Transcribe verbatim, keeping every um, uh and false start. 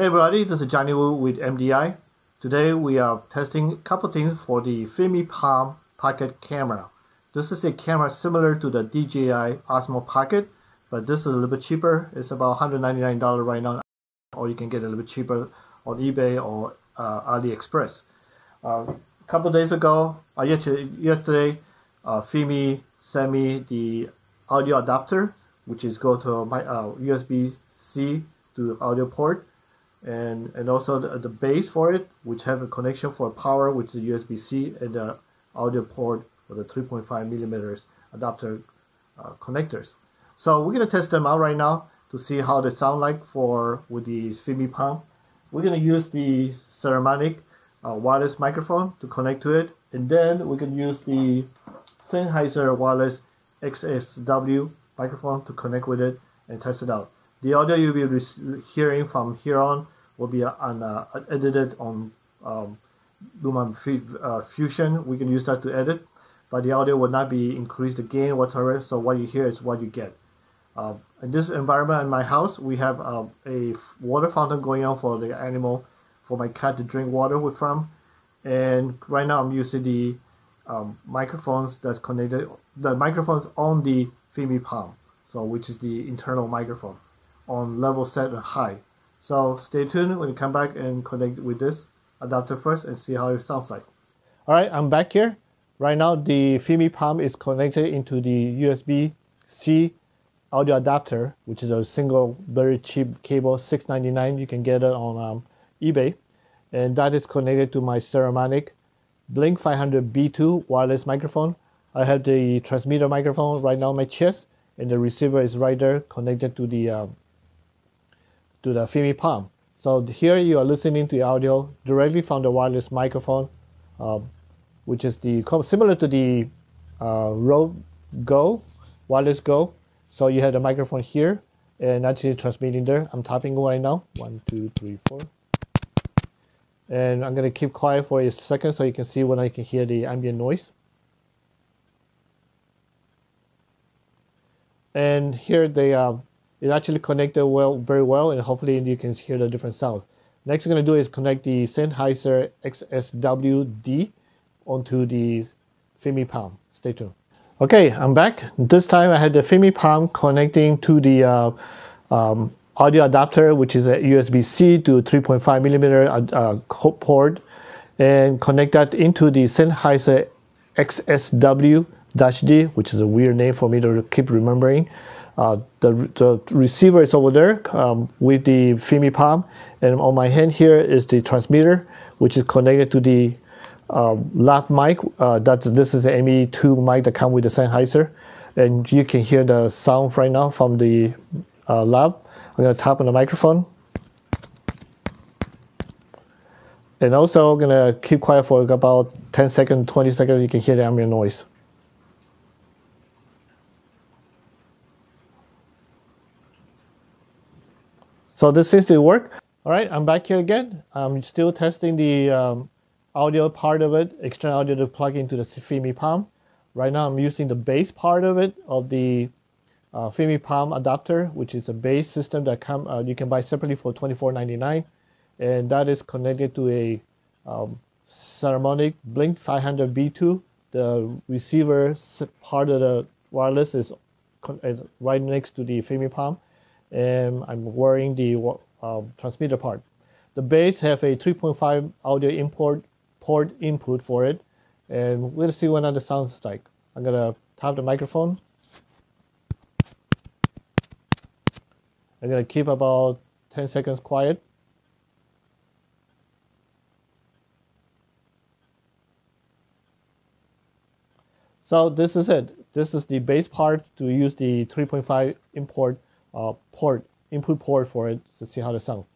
Hey everybody, this is Johnny Wu with M D I. Today we are testing a couple things for the FIMI Palm Pocket Camera. This is a camera similar to the D J I Osmo Pocket, but this is a little bit cheaper. It's about one hundred ninety-nine dollars right now, or you can get it a little bit cheaper on eBay or uh, AliExpress. Uh, a couple days ago, uh, yesterday, uh, FIMI sent me the audio adapter, which is go to my uh, U S B C to audio port. And, and also the, the base for it, which have a connection for power with the U S B C and the audio port for the three point five millimeters adapter uh, connectors. So we're going to test them out right now to see how they sound like for with the FIMI Palm. We're going to use the Saramonic uh, wireless microphone to connect to it, and then we can use the Sennheiser wireless X S W microphone to connect with it and test it out. The audio you'll be hearing from here on will be uh, on, uh, edited on um, LumaFusion. We can use that to edit, but the audio will not be increased again whatsoever, so what you hear is what you get. Uh, in this environment in my house, we have uh, a water fountain going on for the animal, for my cat to drink water with from, and right now I'm using the um, microphones that's connected, the microphones on the FIMI Palm, so which is the internal microphone, on level set and high. So stay tuned when you come back and connect with this adapter first and see how it sounds like. Alright, I'm back here. Right now the FIMI Palm is connected into the U S B C audio adapter, which is a single very cheap cable, six ninety-nine. You can get it on um, eBay. And that is connected to my Saramonic Blink five hundred B two wireless microphone. I have the transmitter microphone right now on my chest, and the receiver is right there connected to the um, to the FIMI Palm. So here you are listening to the audio directly from the wireless microphone, um, which is the similar to the uh, Rode Go Wireless Go. So you have the microphone here and actually transmitting there. I'm tapping right now. One, two, three, four. And I'm gonna keep quiet for a second so you can see when I can hear the ambient noise. And here they are. Uh, It actually connected well, very well, and hopefully you can hear the different sounds. Next we're going to do is connect the Sennheiser X S W D onto the FIMI Palm. Stay tuned. Okay, I'm back. This time I had the FIMI Palm connecting to the uh, um, audio adapter, which is a U S B C to three point five millimeter uh, port, and connect that into the Sennheiser X S W D, which is a weird name for me to keep remembering. Uh, the, the receiver is over there um, with the FIMI Palm, and on my hand here is the transmitter, which is connected to the uh, lap mic. Uh, that's, this is the M E two mic that comes with the Sennheiser, and you can hear the sound right now from the uh, lab. I'm going to tap on the microphone. And also I'm going to keep quiet for about ten seconds, twenty seconds, you can hear the ambient noise. So this seems to work. All right, I'm back here again. I'm still testing the um, audio part of it, external audio to plug into the FIMI Palm. Right now I'm using the Base part of it, of the uh, FIMI Palm adapter, which is a Base system that come, uh, you can buy separately for twenty-four ninety-nine. And that is connected to a um, Saramonic Blink five hundred B two. The receiver part of the wireless is right next to the FIMI Palm. And I'm wearing the uh, transmitter part. The Base have a three point five audio import port input for it, and we'll see what other sounds like. I'm gonna tap the microphone. I'm gonna keep about ten seconds quiet. So this is it. This is the Base part to use the three point five import Uh, port input port for it to see how they sound.